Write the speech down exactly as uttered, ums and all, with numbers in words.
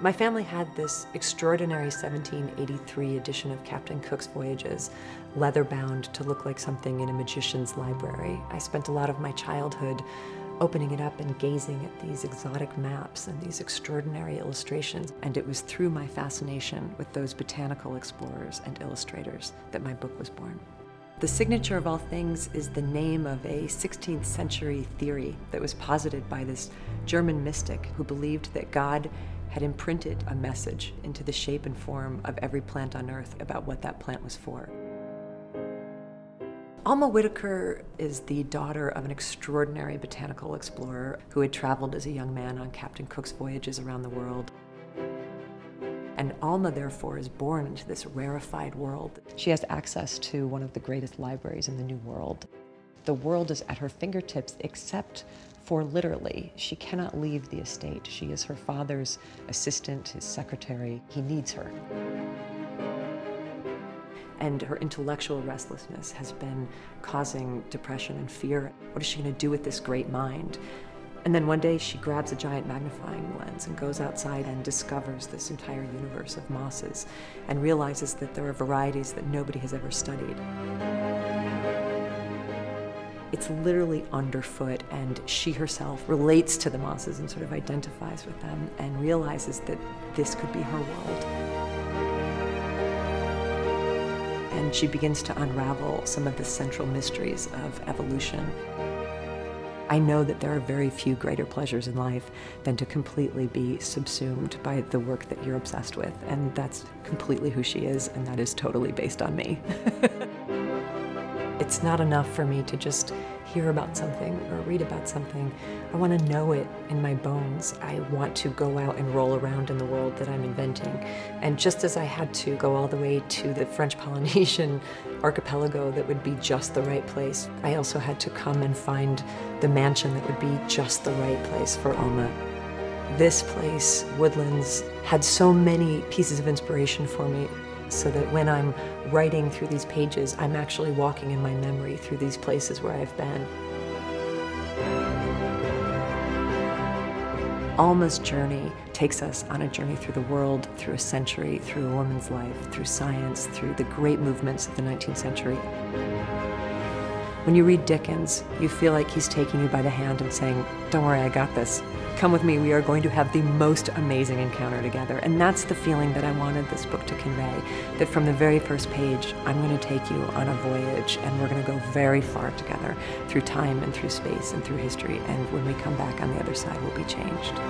My family had this extraordinary seventeen eighty-three edition of Captain Cook's Voyages, leather-bound to look like something in a magician's library. I spent a lot of my childhood opening it up and gazing at these exotic maps and these extraordinary illustrations. And it was through my fascination with those botanical explorers and illustrators that my book was born. The Signature of All Things is the name of a sixteenth century theory that was posited by this German mystic who believed that God had imprinted a message into the shape and form of every plant on earth about what that plant was for. Alma Whittaker is the daughter of an extraordinary botanical explorer who had traveled as a young man on Captain Cook's voyages around the world. And Alma, therefore, is born into this rarefied world. She has access to one of the greatest libraries in the New World. The world is at her fingertips, except for literally, she cannot leave the estate. She is her father's assistant, his secretary. He needs her. And her intellectual restlessness has been causing depression and fear. What is she going to do with this great mind? And then one day she grabs a giant magnifying lens and goes outside and discovers this entire universe of mosses and realizes that there are varieties that nobody has ever studied. It's literally underfoot, and she herself relates to the mosses and sort of identifies with them and realizes that this could be her world. And she begins to unravel some of the central mysteries of evolution. I know that there are very few greater pleasures in life than to completely be subsumed by the work that you're obsessed with, and that's completely who she is, and that is totally based on me. It's not enough for me to just hear about something or read about something. I want to know it in my bones. I want to go out and roll around in the world that I'm inventing. And just as I had to go all the way to the French Polynesian archipelago that would be just the right place, I also had to come and find the mansion that would be just the right place for Alma. This place, Woodlands, had so many pieces of inspiration for me, so that when I'm writing through these pages, I'm actually walking in my memory through these places where I've been. Alma's journey takes us on a journey through the world, through a century, through a woman's life, through science, through the great movements of the nineteenth century. When you read Dickens, you feel like he's taking you by the hand and saying, "Don't worry, I got this. Come with me, we are going to have the most amazing encounter together." And that's the feeling that I wanted this book to convey, that from the very first page, I'm going to take you on a voyage, and we're going to go very far together, through time and through space and through history, and when we come back on the other side, we'll be changed.